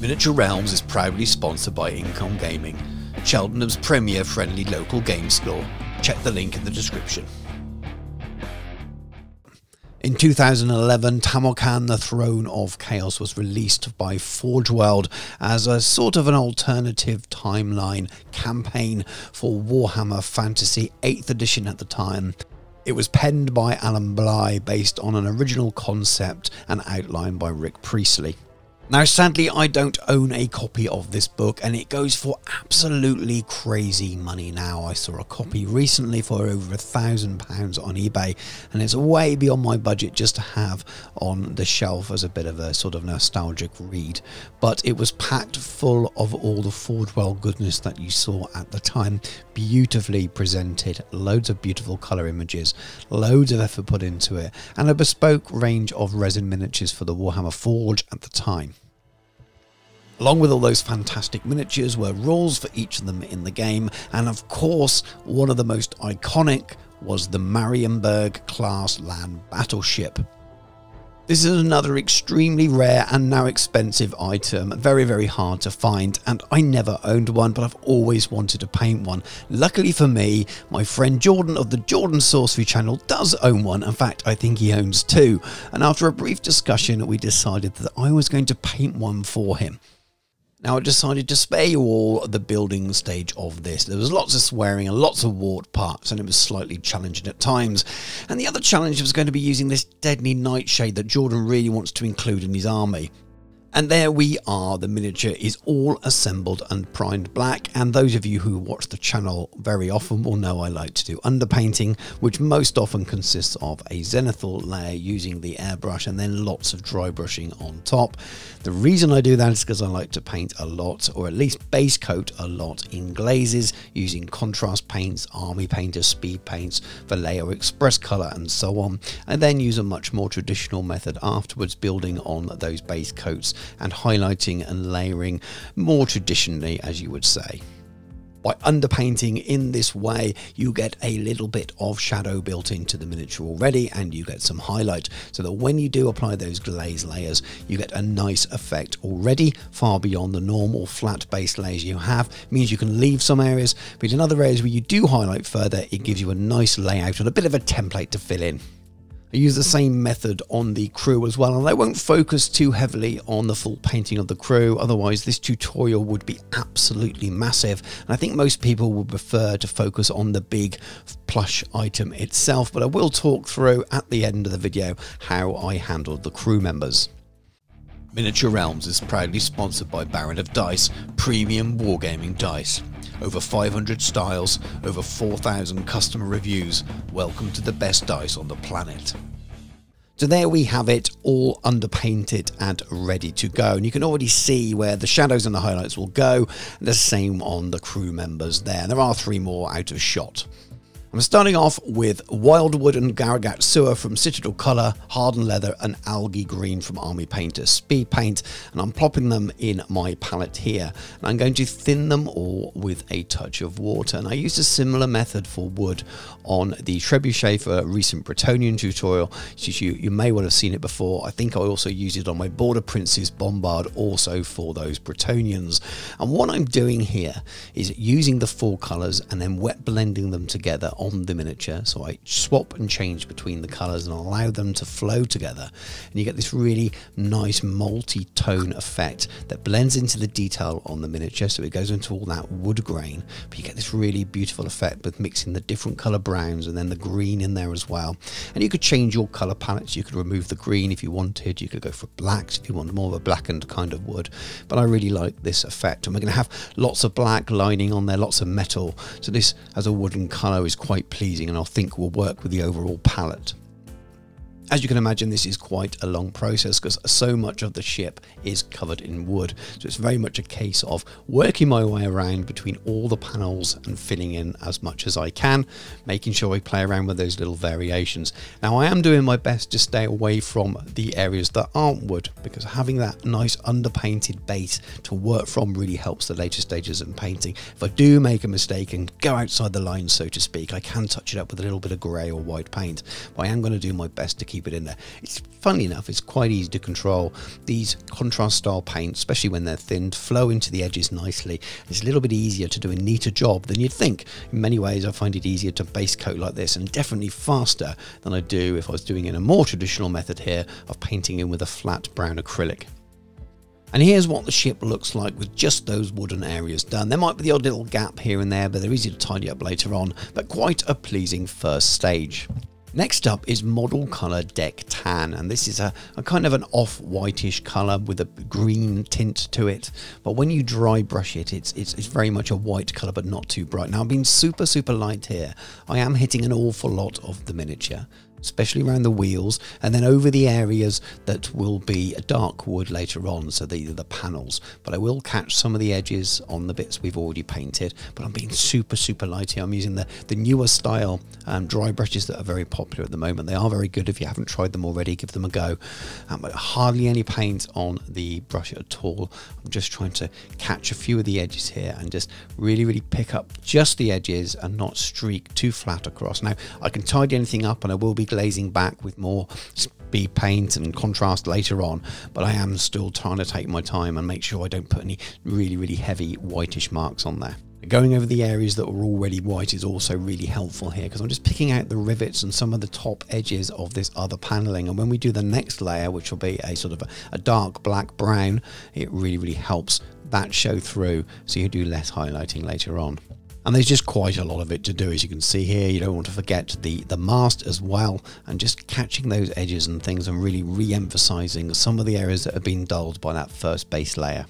Miniature Realms is proudly sponsored by Incom Gaming, Cheltenham's premier friendly local game store. Check the link in the description. In 2011, Tamokan The Throne of Chaos was released by Forge World as a sort of an alternative timeline campaign for Warhammer Fantasy 8th edition at the time. It was penned by Alan Bligh based on an original concept and outlined by Rick Priestley. Now sadly I don't own a copy of this book and it goes for absolutely crazy money now. I saw a copy recently for over £1,000 on eBay and it's way beyond my budget just to have on the shelf as a bit of a sort of nostalgic read. But it was packed full of all the Forge World goodness that you saw at the time. Beautifully presented, loads of beautiful colour images, loads of effort put into it and a bespoke range of resin miniatures for the Warhammer Forge at the time. Along with all those fantastic miniatures were rules for each of them in the game, and of course one of the most iconic was the Marienburg Class Land Battleship. This is another extremely rare and now expensive item, very hard to find, and I never owned one but I've always wanted to paint one. Luckily for me, my friend Jordan of the Jordan Sorcery Channel does own one, in fact I think he owns two, and after a brief discussion we decided that I was going to paint one for him. Now I decided to spare you all the building stage of this. There was lots of swearing and lots of warped parts and it was slightly challenging at times. And the other challenge was going to be using this Deadly Nightshade that Jordan really wants to include in his army. And there we are, the miniature is all assembled and primed black, and those of you who watch the channel very often will know I like to do underpainting, which most often consists of a zenithal layer using the airbrush and then lots of dry brushing on top. The reason I do that is because I like to paint a lot, or at least base coat a lot, in glazes using contrast paints, Army Painter Speed Paints, Vallejo Express Colour and so on, and then use a much more traditional method afterwards, building on those base coats and highlighting and layering more traditionally, as you would say. By underpainting in this way, you get a little bit of shadow built into the miniature already and you get some highlight, so that when you do apply those glaze layers, you get a nice effect already, far beyond the normal flat base layers you have. It means you can leave some areas, but in other areas where you do highlight further, it gives you a nice layout and a bit of a template to fill in. I use the same method on the crew as well, and I won't focus too heavily on the full painting of the crew, otherwise this tutorial would be absolutely massive, and I think most people would prefer to focus on the big plush item itself, but I will talk through at the end of the video how I handled the crew members. Miniature Realms is proudly sponsored by Baron of Dice, premium wargaming dice. Over 500 styles, over 4,000 customer reviews. Welcome to the best dice on the planet. So there we have it, all underpainted and ready to go, and you can already see where the shadows and the highlights will go, and the same on the crew members there. There are three more out of shot. I'm starting off with Wildwood and Garagat Sewer from Citadel Color, Hardened Leather and Algae Green from Army Painter Speed Paint, and I'm plopping them in my palette here, and I'm going to thin them all with a touch of water, and I used a similar method for wood on the Trebuchet for a recent Bretonian tutorial, since you may well have seen it before. I think I also used it on my Border Princes Bombard also for those Bretonians, and what I'm doing here is using the four colors and then wet blending them together on the miniature, so I swap and change between the colours and allow them to flow together, and you get this really nice multi-tone effect that blends into the detail on the miniature, so it goes into all that wood grain, but you get this really beautiful effect with mixing the different colour browns and then the green in there as well. And you could change your colour palettes, you could remove the green if you wanted, you could go for blacks if you want more of a blackened kind of wood, but I really like this effect, and we're going to have lots of black lining on there, lots of metal, so this as a wooden colour is quite pleasing and I think will work with the overall palette. As you can imagine, this is quite a long process because so much of the ship is covered in wood, so it's very much a case of working my way around between all the panels and filling in as much as I can, making sure I play around with those little variations. Now I am doing my best to stay away from the areas that aren't wood, because having that nice underpainted base to work from really helps the later stages in painting. If I do make a mistake and go outside the line, so to speak, I can touch it up with a little bit of grey or white paint, but I am going to do my best to keep keep it in there. It's funny enough, it's quite easy to control. These contrast style paints, especially when they're thinned, flow into the edges nicely. It's a little bit easier to do a neater job than you'd think. In many ways, I find it easier to base coat like this, and definitely faster than I do if I was doing it in a more traditional method here of painting in with a flat brown acrylic. And here's what the ship looks like with just those wooden areas done. There might be the odd little gap here and there, but they're easy to tidy up later on, but quite a pleasing first stage. Next up is Model Colour Deck Tan, and this is a kind of an off-whitish colour with a green tint to it, but when you dry brush it, it's very much a white colour, but not too bright. Now, I've been super light here. I am hitting an awful lot of the miniature, especially around the wheels, and then over the areas that will be a dark wood later on, so the panels. But I will catch some of the edges on the bits we've already painted, but I'm being super light here. I'm using the newer style dry brushes that are very popular at the moment. They are very good. If you haven't tried them already, give them a go. But hardly any paint on the brush at all. I'm just trying to catch a few of the edges here and just really pick up just the edges and not streak too flat across. Now, I can tidy anything up, and I will be glazing back with more speed paint and contrast later on, but I am still trying to take my time and make sure I don't put any really heavy whitish marks on there. Going over the areas that were already white is also really helpful here, because I'm just picking out the rivets and some of the top edges of this other panelling, and when we do the next layer, which will be a sort of a dark black brown, it really helps that show through, so you do less highlighting later on. And there's just quite a lot of it to do, as you can see here. You don't want to forget the mast as well, and just catching those edges and things and really re-emphasizing some of the areas that have been dulled by that first base layer.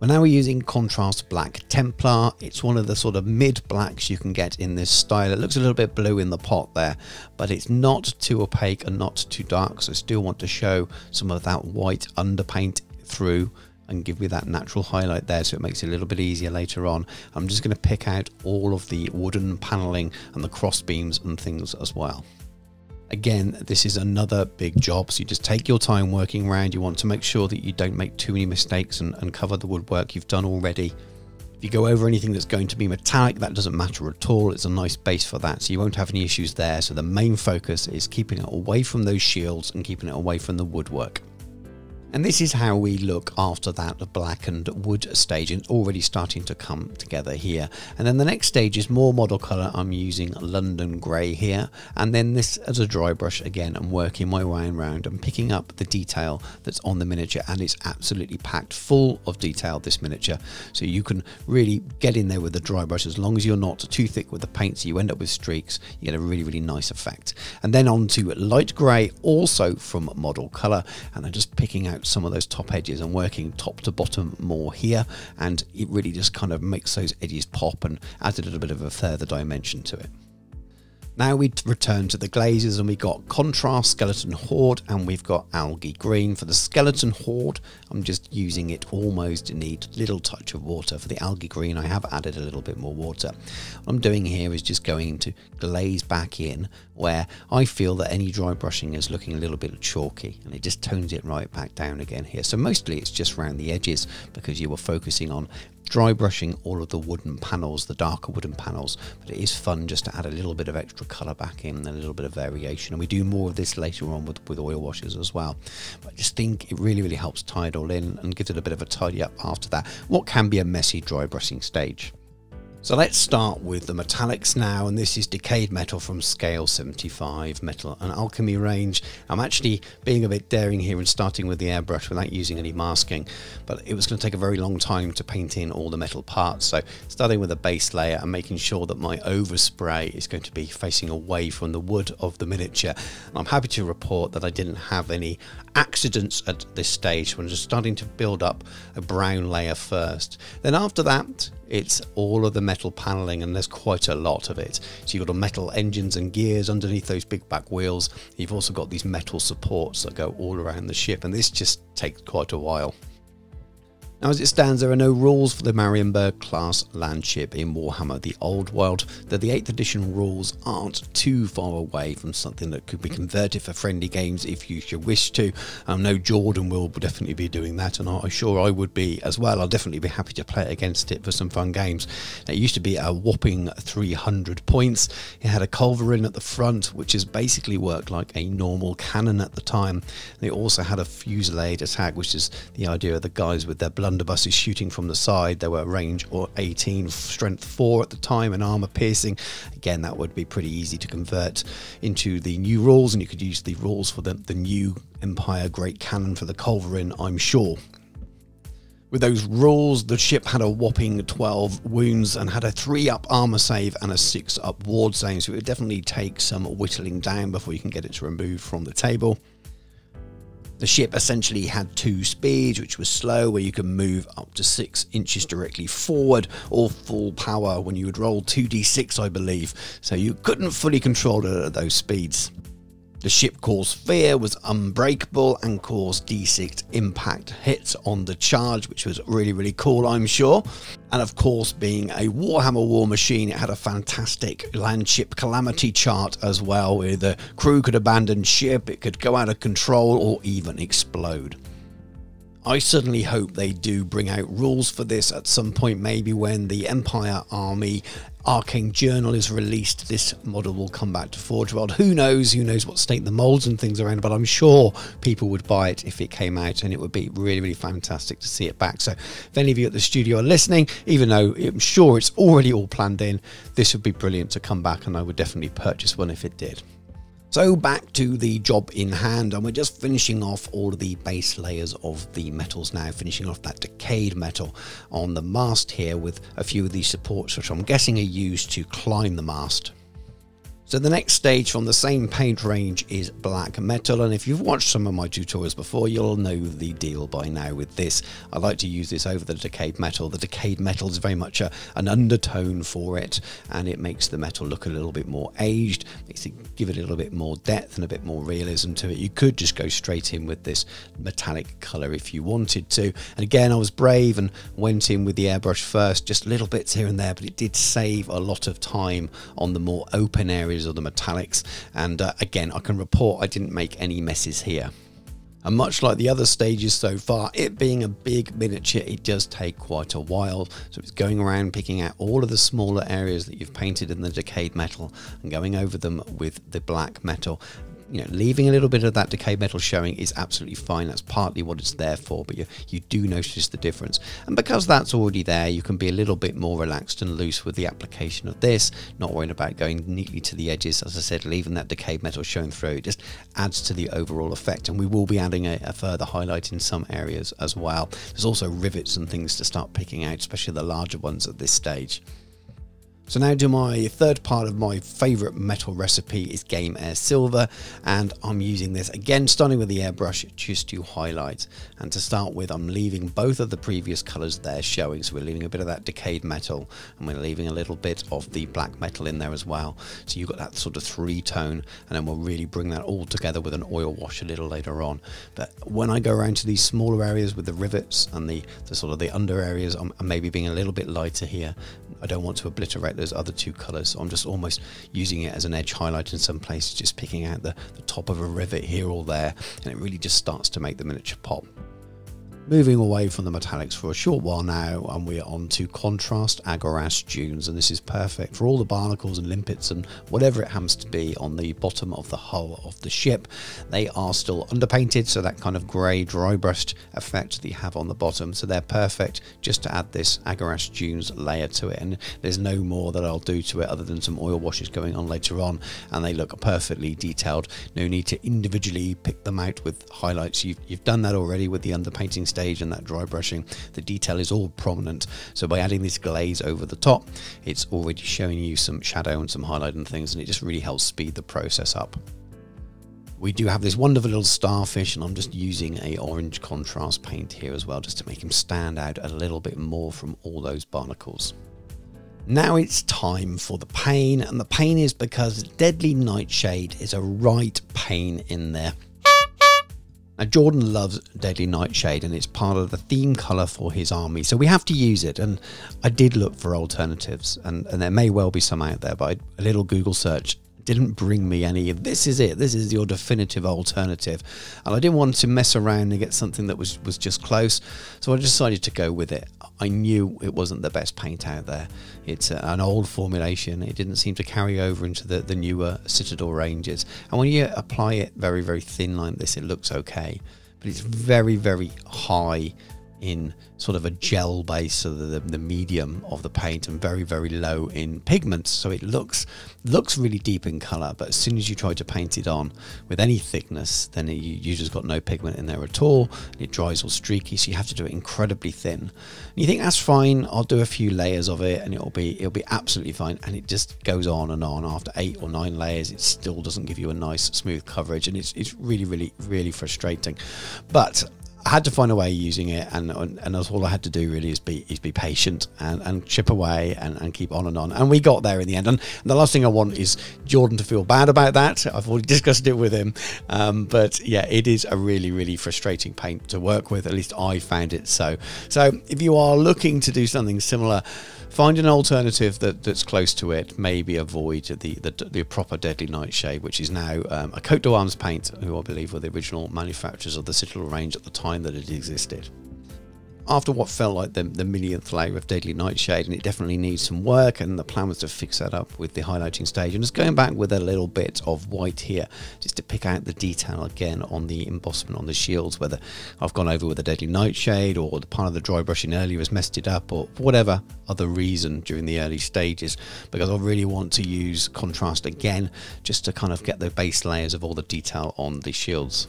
Well, now we're using Contrast Black Templar. It's one of the sort of mid-blacks you can get in this style. It looks a little bit blue in the pot there, but it's not too opaque and not too dark, so I still want to show some of that white underpaint through and give me that natural highlight there, so it makes it a little bit easier later on. I'm just going to pick out all of the wooden panelling and the cross beams and things as well. Again, this is another big job, so you just take your time working around. You want to make sure that you don't make too many mistakes and cover the woodwork you've done already. If you go over anything that's going to be metallic, that doesn't matter at all. It's a nice base for that, so you won't have any issues there. So the main focus is keeping it away from those shields and keeping it away from the woodwork. And this is how we look after that blackened wood stage, and already starting to come together here. And then the next stage is more model colour. I'm using London Grey here, and then this as a dry brush again. I'm working my way around and picking up the detail that's on the miniature, and it's absolutely packed full of detail, this miniature. So you can really get in there with the dry brush, as long as you're not too thick with the paint, so you end up with streaks. You get a really nice effect. And then on to light grey, also from model colour, and I'm just picking out some of those top edges and working top to bottom more here, and it really just kind of makes those edges pop and adds a little bit of a further dimension to it. Now we return to the glazes, and we've got Contrast Skeleton Horde, and we've got Algae Green. For the Skeleton Horde, I'm just using it almost in need little touch of water. For the Algae Green, I have added a little bit more water. What I'm doing here is just going to glaze back in where I feel that any dry brushing is looking a little bit chalky, and it just tones it right back down again here. So mostly it's just around the edges, because you were focusing on dry brushing all of the wooden panels, the darker wooden panels, but it is fun just to add a little bit of extra colour back in and a little bit of variation. And we do more of this later on with oil washes as well. But I just think it really helps tie it all in and gives it a bit of a tidy up after that, what can be a messy dry brushing stage. So let's start with the metallics now, and this is Decayed Metal from Scale 75 Metal and Alchemy range. I'm actually being a bit daring here and starting with the airbrush without using any masking, but it was going to take a very long time to paint in all the metal parts. So starting with a base layer and making sure that my overspray is going to be facing away from the wood of the miniature. And I'm happy to report that I didn't have any accidents at this stage, when I'm just starting to build up a brown layer first. Then after that, it's all of the metal panelling, and there's quite a lot of it. So you've got metal engines and gears underneath those big back wheels. You've also got these metal supports that go all around the ship, and this just takes quite a while. Now, as it stands, there are no rules for the Marienburg class landship in Warhammer the Old World, though the 8th edition rules aren't too far away from something that could be converted for friendly games if you should wish to. I know Jordan will definitely be doing that, and I'm sure I would be as well. I'll definitely be happy to play against it for some fun games. Now, it used to be a whopping 300 points. It had a culverin at the front, which has basically worked like a normal cannon at the time. They also had a fusillade attack, which is the idea of the guys with their blood underbuses shooting from the side. They were range 18, strength 4 at the time, and armor piercing. Again, that would be pretty easy to convert into the new rules, and you could use the rules for the new Empire Great Cannon for the culverin, I'm sure. With those rules, the ship had a whopping 12 wounds and had a 3-up armor save and a 6-up ward save, so it would definitely take some whittling down before you can get it to remove from the table. The ship essentially had 2 speeds, which was slow, where you could move up to 6 inches directly forward, or full power when you would roll 2d6, I believe, so you couldn't fully control it at those speeds. The ship caused fear, was unbreakable, and caused d6 impact hits on the charge, which was really, really cool, I'm sure. And of course, being a Warhammer war machine, it had a fantastic landship calamity chart as well, where the crew could abandon ship, it could go out of control, or even explode. I certainly hope they do bring out rules for this at some point, maybe when the Empire Army Arcane Journal is released. This model will come back to Forge World. Who knows what state the molds and things are in, but I'm sure people would buy it if it came out, and it would be really, really fantastic to see it back. So if any of you at the studio are listening, even though I'm sure it's already all planned in, this would be brilliant to come back, and I would definitely purchase one if it did. So back to the job in hand, and we're just finishing off all of the base layers of the metals now, finishing off that decayed metal on the mast here with a few of these supports, which I'm guessing are used to climb the mast. So the next stage from the same paint range is black metal, and if you've watched some of my tutorials before, you'll know the deal by now with this. I like to use this over the decayed metal. The decayed metal is very much an undertone for it, and it makes the metal look a little bit more aged, makes it give it a little bit more depth and a bit more realism to it. You could just go straight in with this metallic colour if you wanted to. And again, I was brave and went in with the airbrush first, just little bits here and there, but it did save a lot of time on the more open areas of the metallics, and again, I can report I didn't make any messes here. And much like the other stages so far, it being a big miniature, it does take quite a while, so it's going around picking out all of the smaller areas that you've painted in the decayed metal and going over them with the black metal. You know, leaving a little bit of that decayed metal showing is absolutely fine. That's partly what it's there for, but you do notice the difference. And because that's already there, you can be a little bit more relaxed and loose with the application of this, not worrying about going neatly to the edges. As I said, leaving that decayed metal showing through, it just adds to the overall effect. And we will be adding a further highlight in some areas as well. There's also rivets and things to start picking out, especially the larger ones at this stage. So now to my third part of my favourite metal recipe is Game Air Silver, and I'm using this again, starting with the airbrush just to highlight. And to start with, I'm leaving both of the previous colours there showing, so we're leaving a bit of that decayed metal and we're leaving a little bit of the black metal in there as well. So you've got that sort of 3-tone, and then we'll really bring that all together with an oil wash a little later on. But when I go around to these smaller areas with the rivets and the sort of the under areas, I'm maybe being a little bit lighter here. I don't want to obliterate those other two colors, so I'm just almost using it as an edge highlight in some places, just picking out the top of a rivet here or there, and it really just starts to make the miniature pop. Moving away from the metallics for a short while now, and we're on to contrast Agaras dunes, and this is perfect for all the barnacles and limpets and whatever it happens to be on the bottom of the hull of the ship. They are still underpainted, so that kind of grey dry brushed effect that you have on the bottom, so they're perfect just to add this Agaras dunes layer to it, and there's no more that I'll do to it other than some oil washes going on later on, and they look perfectly detailed. No need to individually pick them out with highlights. You've done that already with the underpainting stage and that dry brushing. The detail is all prominent, so by adding this glaze over the top, it's already showing you some shadow and some highlight and things, and it just really helps speed the process up. We do have this wonderful little starfish, and I'm just using a orange contrast paint here as well, just to make him stand out a little bit more from all those barnacles. Now it's time for the pain, and the pain is because Deadly Nightshade is a right pain in there. Now, Jordan loves Deadly Nightshade and it's part of the theme colour for his army, so we have to use it. And I did look for alternatives, and there may well be some out there, but a little Google search didn't bring me any of this is it, this is your definitive alternative. And I didn't want to mess around and get something that was just close, so I decided to go with it. I knew it wasn't the best paint out there. It's an old formulation. It didn't seem to carry over into the newer Citadel ranges. And when you apply it very, very thin like this, it looks okay. But it's very, very high in sort of a gel base, so the medium of the paint, and very, very low in pigments, so it looks really deep in color, but as soon as you try to paint it on with any thickness, then you just got no pigment in there at all, and it dries all streaky, so you have to do it incredibly thin. And you think, that's fine, I'll do a few layers of it and it'll be absolutely fine, and it just goes on and on. After 8 or 9 layers, it still doesn't give you a nice smooth coverage, and it's really, really, really frustrating. But I had to find a way of using it, and that's all I had to do really, is be patient and chip away and keep on and on, and we got there in the end. And the last thing I want is Jordan to feel bad about that. I've already discussed it with him, but yeah, it is a really, really frustrating paint to work with. At least I found it so. If you are looking to do something similar, find an alternative that's close to it. Maybe avoid the proper Deadly Nightshade, which is now a Cote d'Armes paint, who I believe were the original manufacturers of the Citadel range at the time that it existed. After what felt like the millionth layer of Deadly Nightshade, and it definitely needs some work, and the plan was to fix that up with the highlighting stage, and just going back with a little bit of white here just to pick out the detail again on the embossment on the shields, whether I've gone over with the Deadly Nightshade or the part of the dry brushing earlier has messed it up, or whatever other reason during the early stages, because I really want to use contrast again just to kind of get the base layers of all the detail on the shields.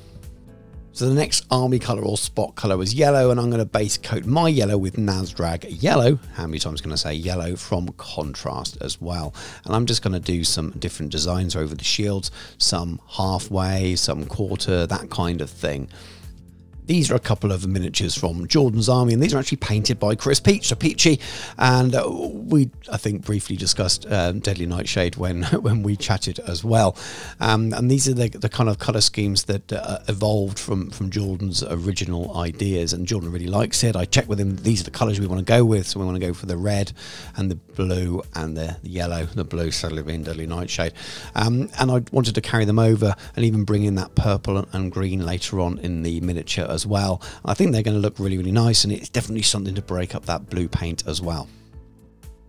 So the next army colour or spot colour was yellow, and I'm going to base coat my yellow with Nazdrag Yellow. How many times can I say yellow? From Contrast as well. And I'm just going to do some different designs over the shields, some halfway, some quarter, that kind of thing. These are a couple of miniatures from Jordan's army, and these are actually painted by Chris Peach, so Peachy. And we, I think, briefly discussed Deadly Nightshade when we chatted as well. And these are the kind of colour schemes that evolved from Jordan's original ideas, and Jordan really likes it. I checked with him, these are the colours we want to go with, so we want to go for the red and the blue and the yellow. The blue sadly being Deadly Nightshade. And I wanted to carry them over and even bring in that purple and green later on in the miniature as well. I think they're going to look really, really nice, and it's definitely something to break up that blue paint as well.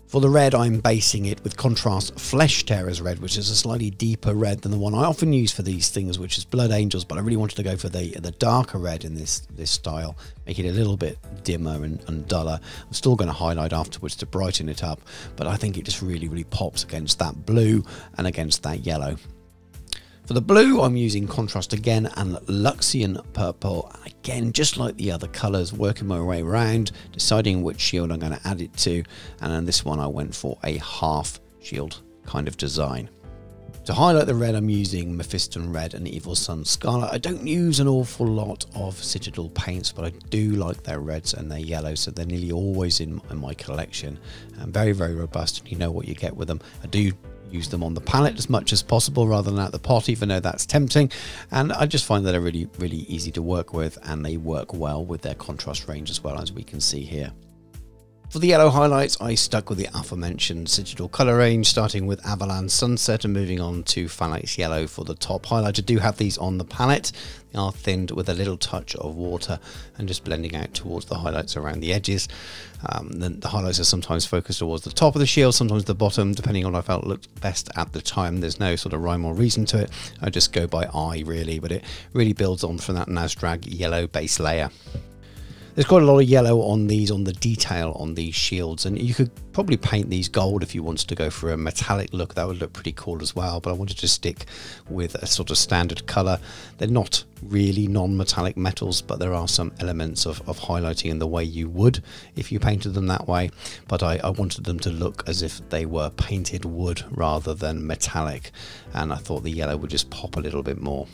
For the red, I'm basing it with Contrast Flesh Tearers Red, which is a slightly deeper red than the one I often use for these things, which is Blood Angels, but I really wanted to go for the darker red in this style, make it a little bit dimmer and duller. I'm still going to highlight afterwards to brighten it up, but I think it just really, really pops against that blue and against that yellow. For the blue, I'm using Contrast again and Luxian Purple. Again, just like the other colours, working my way around, deciding which shield I'm going to add it to. And then this one, I went for a half shield kind of design. To highlight the red, I'm using Mephiston Red and Evil Sun Scarlet. I don't use an awful lot of Citadel paints, but I do like their reds and their yellows, so they're nearly always in my collection. And very, very robust, and you know what you get with them. I do use them on the palette as much as possible rather than at the pot, even though that's tempting, and I just find that they're really, really easy to work with, and they work well with their contrast range as well, as we can see here. For the yellow highlights, I stuck with the aforementioned Citadel Color range, starting with Avalanche Sunset and moving on to Phalanx Yellow for the top highlight. I do have these on the palette. They are thinned with a little touch of water and just blending out towards the highlights around the edges. Then the highlights are sometimes focused towards the top of the shield, sometimes the bottom, depending on what I felt looked best at the time. There's no sort of rhyme or reason to it. I just go by eye really, but it really builds on from that Nazdrag Yellow base layer. There's quite a lot of yellow on these, on the detail on these shields, and you could probably paint these gold if you wanted to go for a metallic look. That would look pretty cool as well, but I wanted to stick with a sort of standard colour. They're not really non-metallic metals, but there are some elements of highlighting in the way you would if you painted them that way, but I wanted them to look as if they were painted wood rather than metallic, and I thought the yellow would just pop a little bit more.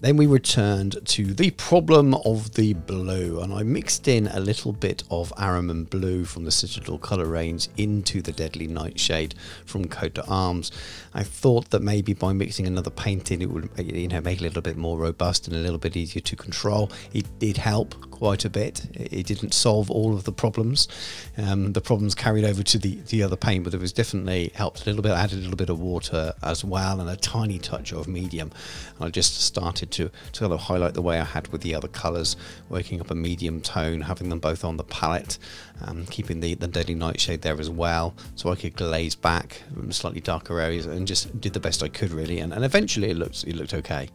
Then we returned to the problem of the blue, and I mixed in a little bit of Araman Blue from the Citadel Color range into the Deadly Nightshade from Cote d'Armes. I thought that maybe by mixing another paint in, it would, you know, make it a little bit more robust and a little bit easier to control. It did help quite a bit. It didn't solve all of the problems. The problems carried over to the other paint, but it was definitely helped a little bit. I added a little bit of water as well and a tiny touch of medium. And I just started to kind of highlight the way I had with the other colours, working up a medium tone, having them both on the palette, keeping the Deadly Nightshade there as well, so I could glaze back slightly darker areas, and just did the best I could really, and eventually it looked okay.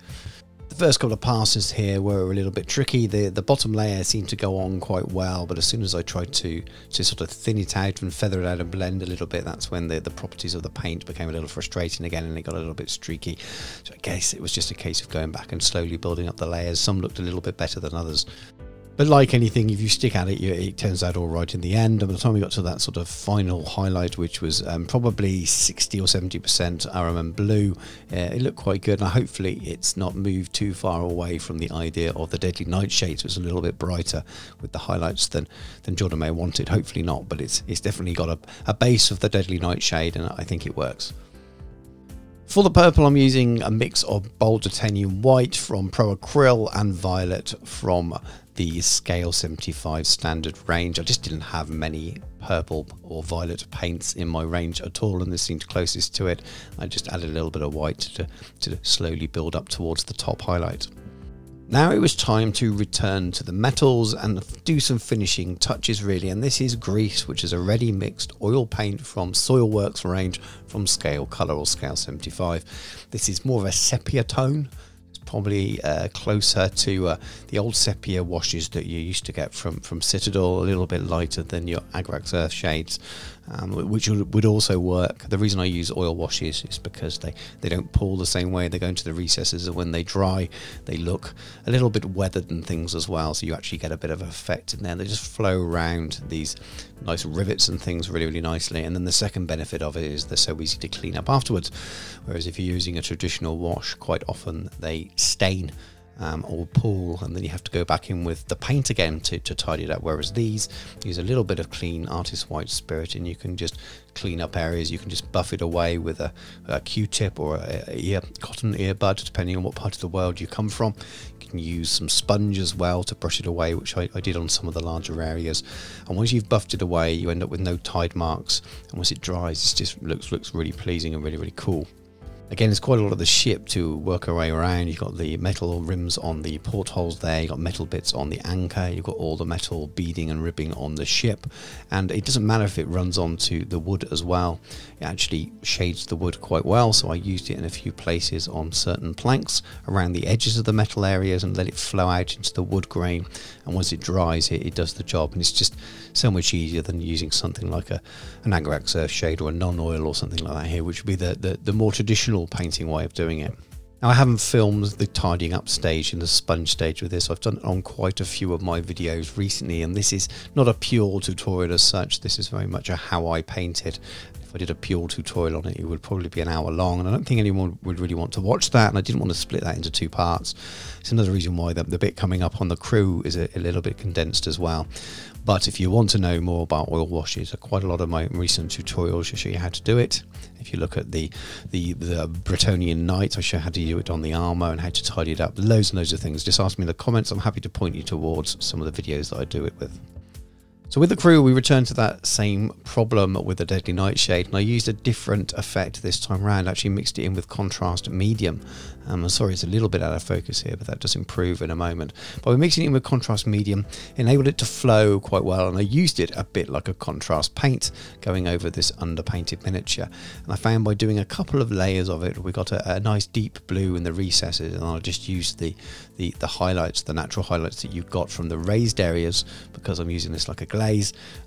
The first couple of passes here were a little bit tricky. The bottom layer seemed to go on quite well, but as soon as I tried to sort of thin it out and feather it out and blend a little bit, that's when the properties of the paint became a little frustrating again, and it got a little bit streaky. So I guess it was just a case of going back and slowly building up the layers. Some looked a little bit better than others. But like anything, if you stick at it, it turns out all right in the end. And by the time we got to that sort of final highlight, which was probably 60 or 70% Araman Blue, it looked quite good. And hopefully it's not moved too far away from the idea of the Deadly Nightshade, so it's a little bit brighter with the highlights than Jordan may have wanted. Hopefully not, but it's definitely got a base of the Deadly Nightshade, and I think it works. For the purple, I'm using a mix of Boulder Tenium White from Pro Acryl and Violet from the Scale 75 standard range. I just didn't have many purple or violet paints in my range at all, and this seemed closest to it. I just added a little bit of white to slowly build up towards the top highlight. Now it was time to return to the metals and do some finishing touches really, and this is Grease, which is a ready mixed oil paint from Soilworks range from Scale Color or Scale 75. This is more of a sepia tone, probably closer to the old sepia washes that you used to get from Citadel, a little bit lighter than your Agrax Earth shades, which would also work. The reason I use oil washes is because they don't pull the same way, they go into the recesses, and when they dry they look a little bit weathered and things as well, so you actually get a bit of effect in there. They just flow around these nice rivets and things really, really nicely, and then the second benefit of it is they're so easy to clean up afterwards, whereas if you're using a traditional wash, quite often they stain or pull, and then you have to go back in with the paint again to tidy it up, whereas these use a little bit of clean artist white spirit and you can just clean up areas. You can just buff it away with a Q-tip or a cotton earbud, depending on what part of the world you come from. You can use some sponge as well to brush it away, which I did on some of the larger areas, and once you've buffed it away you end up with no tide marks, and once it dries it just looks really pleasing and really, really cool. Again, it's quite a lot of the ship to work our way around. You've got the metal rims on the portholes there, you've got metal bits on the anchor, you've got all the metal beading and ribbing on the ship, and it doesn't matter if it runs onto the wood as well. It actually shades the wood quite well, so I used it in a few places on certain planks around the edges of the metal areas and let it flow out into the wood grain, and once it dries it does the job, and it's just so much easier than using something like an Agrax Earth shade or a non-oil or something like that here, which would be the more traditional painting way of doing it. Now I haven't filmed the tidying up stage and the sponge stage with this. I've done it on quite a few of my videos recently, and this is not a pure tutorial as such. This is very much a how I painted. If I did a pure tutorial on it, it would probably be an hour long, and I don't think anyone would really want to watch that, and I didn't want to split that into two parts. It's another reason why the bit coming up on the crew is a little bit condensed as well. But if you want to know more about oil washes, quite a lot of my recent tutorials show you how to do it. If you look at the Bretonian Knight, I show how to do it on the armour and how to tidy it up. Loads and loads of things. Just ask me in the comments. I'm happy to point you towards some of the videos that I do it with. So with the crew, we returned to that same problem with the Deadly Nightshade, and I used a different effect this time round. I actually mixed it in with Contrast Medium. I'm sorry it's a little bit out of focus here, but that does improve in a moment. But we're mixing it in with Contrast Medium, enabled it to flow quite well, and I used it a bit like a contrast paint going over this underpainted miniature. And I found by doing a couple of layers of it, we got a nice deep blue in the recesses, and I just used the highlights, the natural highlights that you got from the raised areas, because I'm using this like a glaze,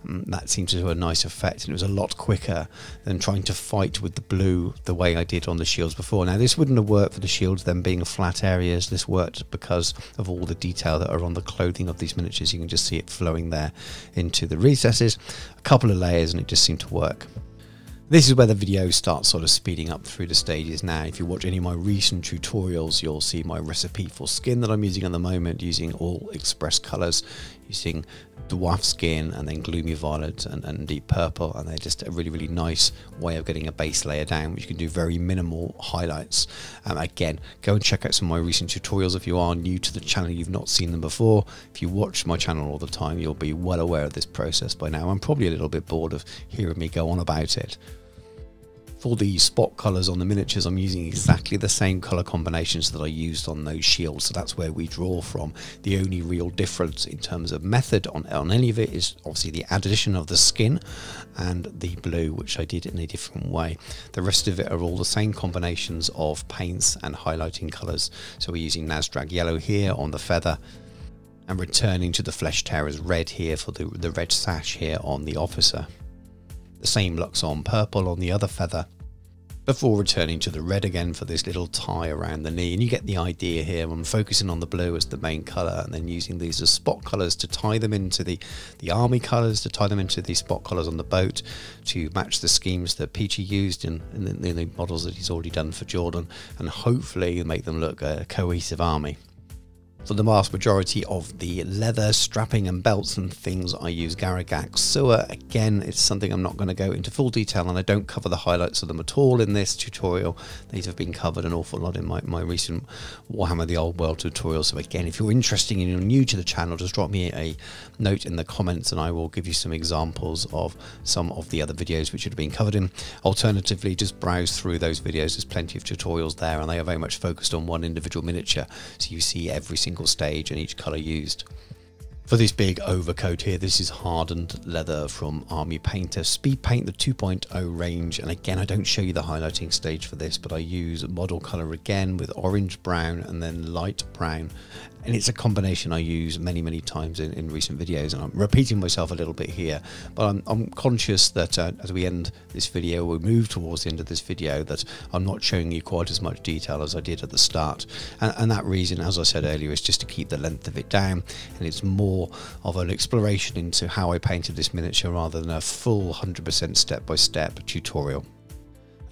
that seemed to do a nice effect, and it was a lot quicker than trying to fight with the blue the way I did on the shields before. Now this wouldn't have worked for the shields, them being flat areas. This worked because of all the detail that are on the clothing of these miniatures. You can just see it flowing there into the recesses, a couple of layers, and it just seemed to work. This is where the video starts sort of speeding up through the stages now. If you watch any of my recent tutorials, you'll see my recipe for skin that I'm using at the moment, using all express colours, using dwarf skin and then gloomy violet and deep purple, and they're just a really, really nice way of getting a base layer down, which you can do very minimal highlights. Again, go and check out some of my recent tutorials if you are new to the channel, you've not seen them before. If you watch my channel all the time, you'll be well aware of this process by now. I'm probably a little bit bored of hearing me go on about it. For the spot colours on the miniatures, I'm using exactly the same colour combinations that I used on those shields, so that's where we draw from. The only real difference in terms of method on any of it is obviously the addition of the skin and the blue, which I did in a different way. The rest of it are all the same combinations of paints and highlighting colours. So we're using Nasdrag yellow here on the feather, and returning to the flesh terrors red here for the red sash here on the officer. The same looks on purple on the other feather, before returning to the red again for this little tie around the knee. And you get the idea here. I'm focusing on the blue as the main colour and then using these as spot colours to tie them into the army colours, to tie them into the spot colours on the boat, to match the schemes that Peachy used in the models that he's already done for Jordan, and hopefully make them look a cohesive army. For the vast majority of the leather strapping and belts and things, I use Garagat Sewer. Again, it's something I'm not going to go into full detail, and I don't cover the highlights of them at all in this tutorial. These have been covered an awful lot in my recent Warhammer the Old World tutorial. So again, if you're interested and you're new to the channel, just drop me a note in the comments and I will give you some examples of some of the other videos which have been covered in. Alternatively, just browse through those videos. There's plenty of tutorials there and they are very much focused on one individual miniature, so you see every single stage and each colour used. For this big overcoat here, this is Hardened Leather from Army Painter Speed Paint, the 2.0 range, and again I don't show you the highlighting stage for this, but I use model colour again with orange brown and then light brown, and it's a combination I use many times in recent videos, and I'm repeating myself a little bit here, but I'm conscious that as we end this video, we move towards the end of this video, that I'm not showing you quite as much detail as I did at the start, and that reason, as I said earlier, is just to keep the length of it down, and it's more of an exploration into how I painted this miniature rather than a full 100% step-by-step tutorial.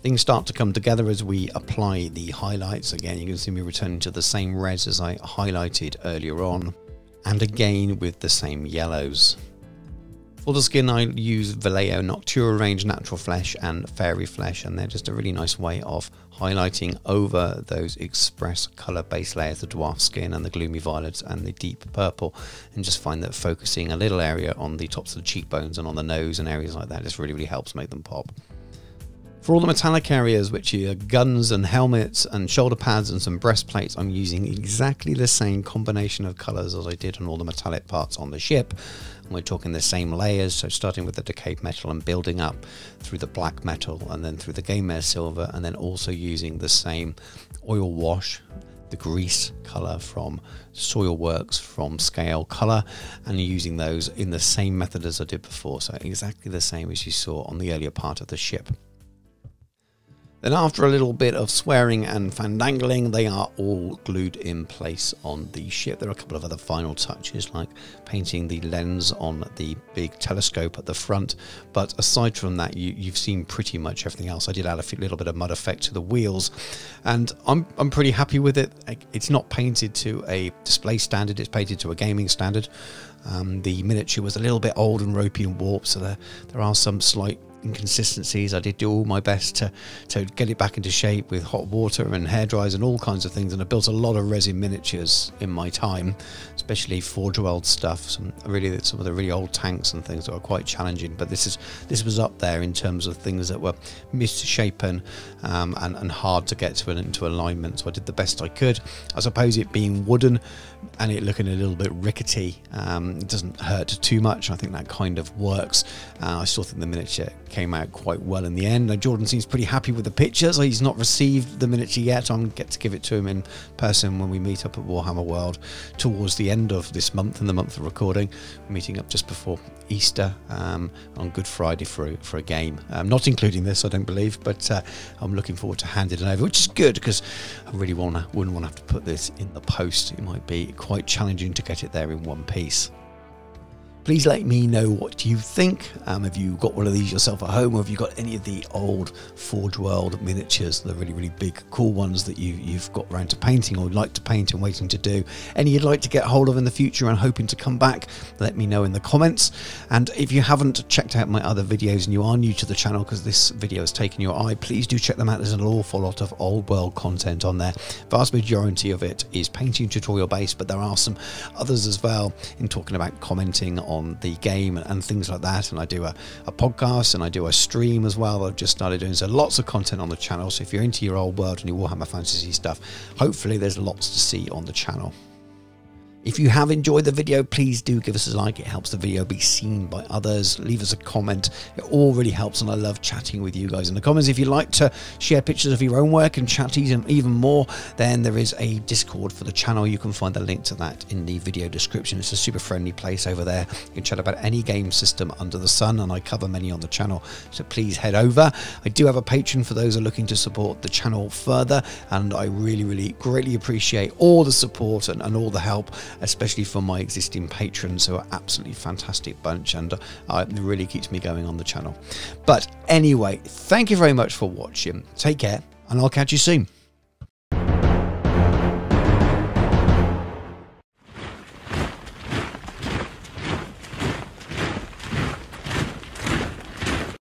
Things start to come together as we apply the highlights. Again, you can see me returning to the same reds as I highlighted earlier on, and again with the same yellows. For the skin, I use Vallejo Noctura range, natural flesh and fairy flesh, and they're just a really nice way of highlighting over those express colour base layers, the dwarf skin and the gloomy violets and the deep purple, and just find that focusing a little area on the tops of the cheekbones and on the nose and areas like that just really helps make them pop. For all the metallic areas, which are guns and helmets and shoulder pads and some breastplates, I'm using exactly the same combination of colours as I did on all the metallic parts on the ship. And we're talking the same layers, so starting with the decayed metal and building up through the black metal and then through the Game Air Silver, and then also using the same oil wash, the grease colour from Soil Works from Scale Color, and using those in the same method as I did before, so exactly the same as you saw on the earlier part of the ship. Then after a little bit of swearing and fandangling, they are all glued in place on the ship. There are a couple of other final touches, like painting the lens on the big telescope at the front, but aside from that, you've seen pretty much everything else. I did add a little bit of mud effect to the wheels, and I'm pretty happy with it. It's not painted to a display standard, it's painted to a gaming standard. The miniature was a little bit old and ropey and warped, so there are some slight inconsistencies. I did do all my best to get it back into shape with hot water and hair dryers and all kinds of things, and I built a lot of resin miniatures in my time, especially Forge World stuff, some of the really old tanks and things that were quite challenging, but this was up there in terms of things that were misshapen and hard to get to into alignment, so I did the best I could. I suppose it being wooden and it looking a little bit rickety, it doesn't hurt too much. I think that kind of works. I still think the miniature came out quite well in the end. Now, Jordan seems pretty happy with the pictures. He's not received the miniature yet. I'm going to get to give it to him in person when we meet up at Warhammer World towards the end of this month and the month of recording. We're meeting up just before Easter on Good Friday for a game. I'm not including this, I don't believe, but I'm looking forward to handing it over, which is good because I really wouldn't want to have to put this in the post. It might be quite challenging to get it there in one piece. Please let me know what you think. Have you got one of these yourself at home, or have you got any of the old Forge World miniatures, the really big cool ones that you've got around to painting or would like to paint and waiting to do? Any you'd like to get hold of in the future and hoping to come back? Let me know in the comments. And if you haven't checked out my other videos and you are new to the channel because this video has taken your eye, please do check them out. There's an awful lot of old world content on there. Vast majority of it is painting tutorial based, but there are some others as well in talking about commenting on the game and things like that. And I do a podcast and I do a stream as well. I've just started doing so lots of content on the channel. So if you're into your old world and your Warhammer Fantasy stuff, hopefully there's lots to see on the channel. If you have enjoyed the video, please do give us a like. It helps the video be seen by others. Leave us a comment. It all really helps, and I love chatting with you guys in the comments. If you'd like to share pictures of your own work and chat even more, then there is a Discord for the channel. You can find the link to that in the video description. It's a super friendly place over there. You can chat about any game system under the sun, and I cover many on the channel, so please head over. I do have a Patreon for those who are looking to support the channel further, and I really greatly appreciate all the support and all the help, especially for my existing patrons, who are absolutely fantastic bunch, and it really keeps me going on the channel. But anyway, thank you very much for watching. Take care, and I'll catch you soon.